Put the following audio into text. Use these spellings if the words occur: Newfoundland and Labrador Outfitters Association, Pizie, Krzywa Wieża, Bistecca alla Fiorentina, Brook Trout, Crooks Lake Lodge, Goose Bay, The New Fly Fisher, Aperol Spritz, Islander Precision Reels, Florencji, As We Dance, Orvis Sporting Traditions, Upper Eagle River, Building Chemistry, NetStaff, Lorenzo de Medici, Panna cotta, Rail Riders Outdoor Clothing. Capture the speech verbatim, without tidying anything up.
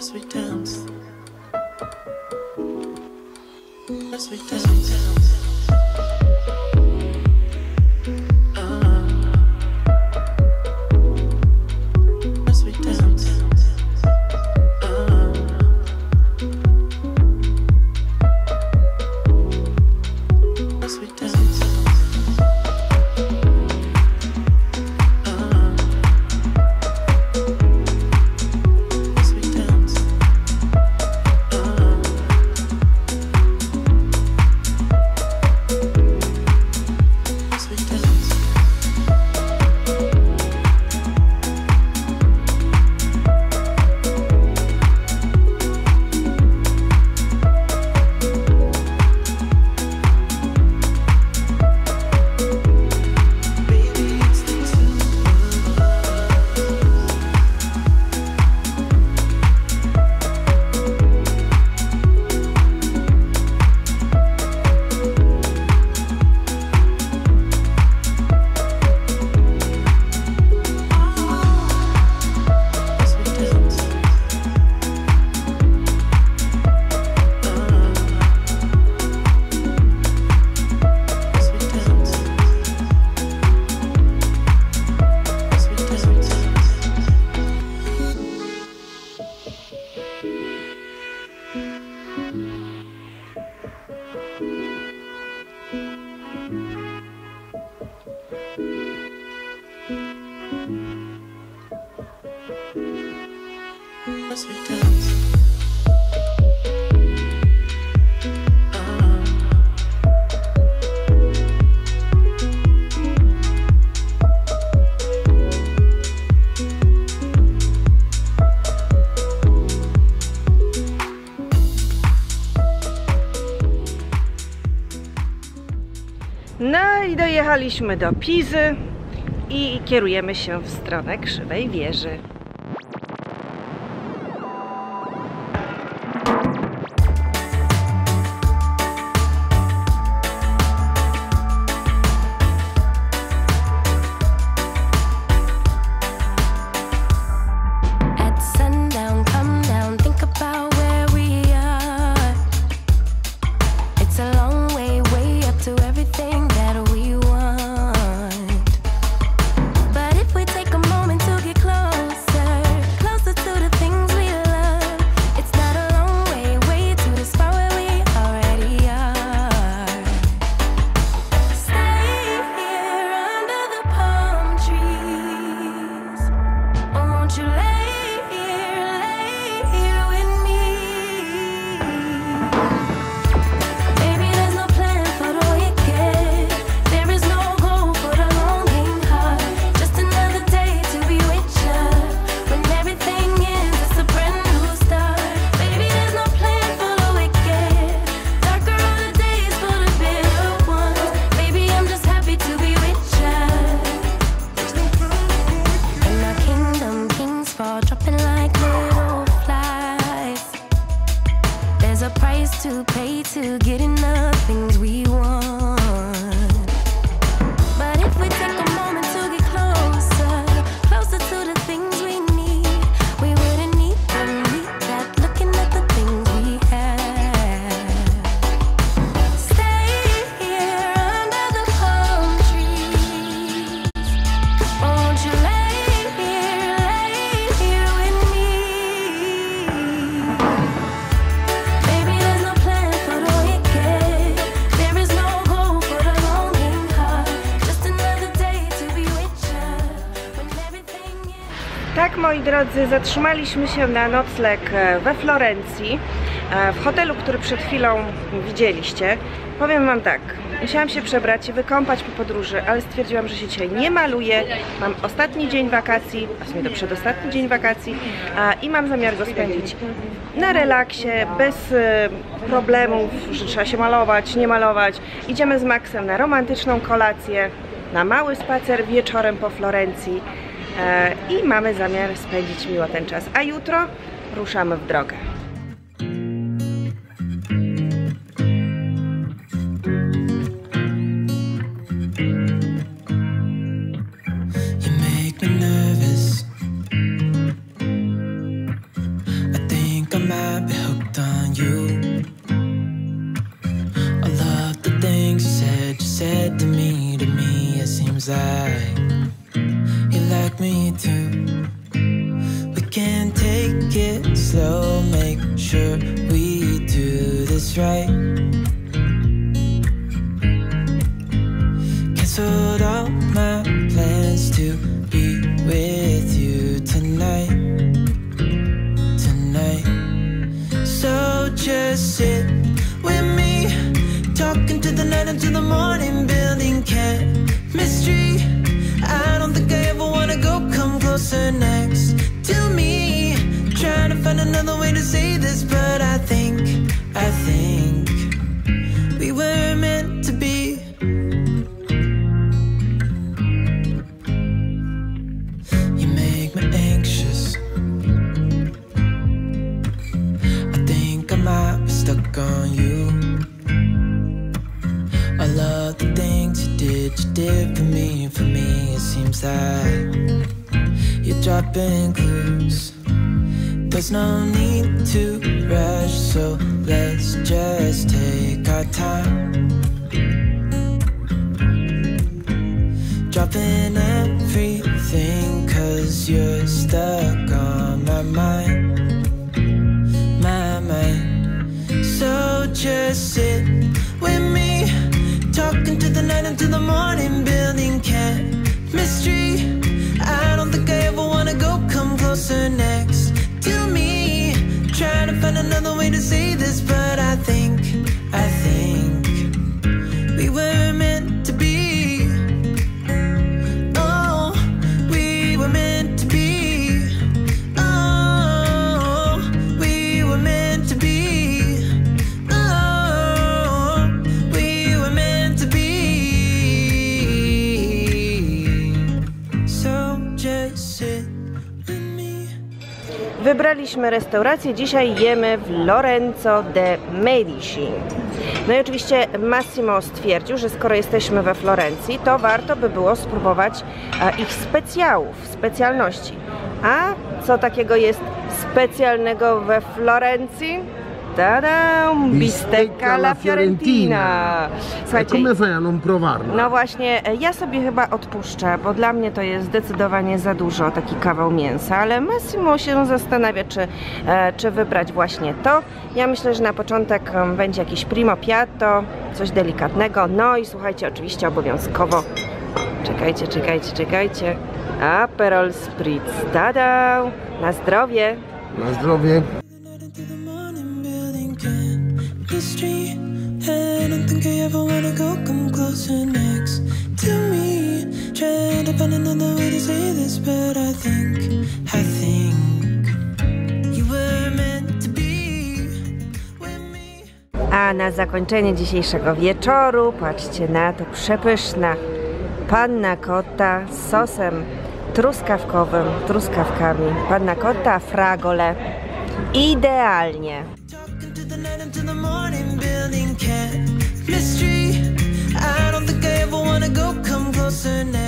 As we dance, as we dance. As we dance. No i dojechaliśmy do Pizy i kierujemy się w stronę Krzywej Wieży. To pay to get enough things we want, but if we take a moment to get closer, closer to the things we need, we wouldn't need them, need that, looking at the things we have. Stay here under the palm trees, won't you lay here, lay here with me. Tak, moi drodzy, zatrzymaliśmy się na nocleg we Florencji, w hotelu, który przed chwilą widzieliście. Powiem wam tak, musiałam się przebrać i wykąpać po podróży, ale stwierdziłam, że się dzisiaj nie maluję. Mam ostatni dzień wakacji, a w sumie to przedostatni dzień wakacji i mam zamiar go spędzić na relaksie, bez problemów, że trzeba się malować, nie malować. Idziemy z Maxem na romantyczną kolację, na mały spacer wieczorem po Florencji. I mamy zamiar spędzić miło ten czas, a jutro ruszamy w drogę. You make me person next to me, trying to find another way to say this, but I think, I think we were meant to be. You make me anxious, I think I might be stuck on you. I love the things you did, you did for me, and for me it seems that you're dropping clues. There's no need to rush, so let's just take our time. Dropping everything, cause you're stuck on my mind, my mind. So just sit with me, talking to the night until the morning, building chemistry. I don't think I ever wanna go, come closer next to me, trying to find another way to say this, but I think, I think we were meant to be. Oh, we were meant to be. Oh, we were meant to be. Oh, we were meant to be. So just sit. Wybraliśmy restaurację, dzisiaj jemy w Lorenzo de Medici. No i oczywiście Massimo stwierdził, że skoro jesteśmy we Florencji, to warto by było spróbować ich specjałów, specjalności. A co takiego jest specjalnego we Florencji? Ta-da! Bistecca alla Fiorentina! Słuchajcie, no właśnie, ja sobie chyba odpuszczę, bo dla mnie to jest zdecydowanie za dużo, taki kawał mięsa, ale Massimo się zastanawia, czy, czy wybrać właśnie to. Ja myślę, że na początek będzie jakiś primo piatto, coś delikatnego, no i słuchajcie, oczywiście obowiązkowo, czekajcie, czekajcie, czekajcie, Aperol Spritz, ta-da! Na zdrowie! Na zdrowie! Street. I don't think I ever wanna go, come closer next to me, trying to find another way to say this, but I think, I think you were meant to be with me. A na zakończenie dzisiejszego wieczoru, patrzcie na to, przepyszna panna cotta z sosem truskawkowym, truskawkami, panna cotta, fragole, idealnie. To the morning, building chemistry. I don't think I ever wanna go, come closer now.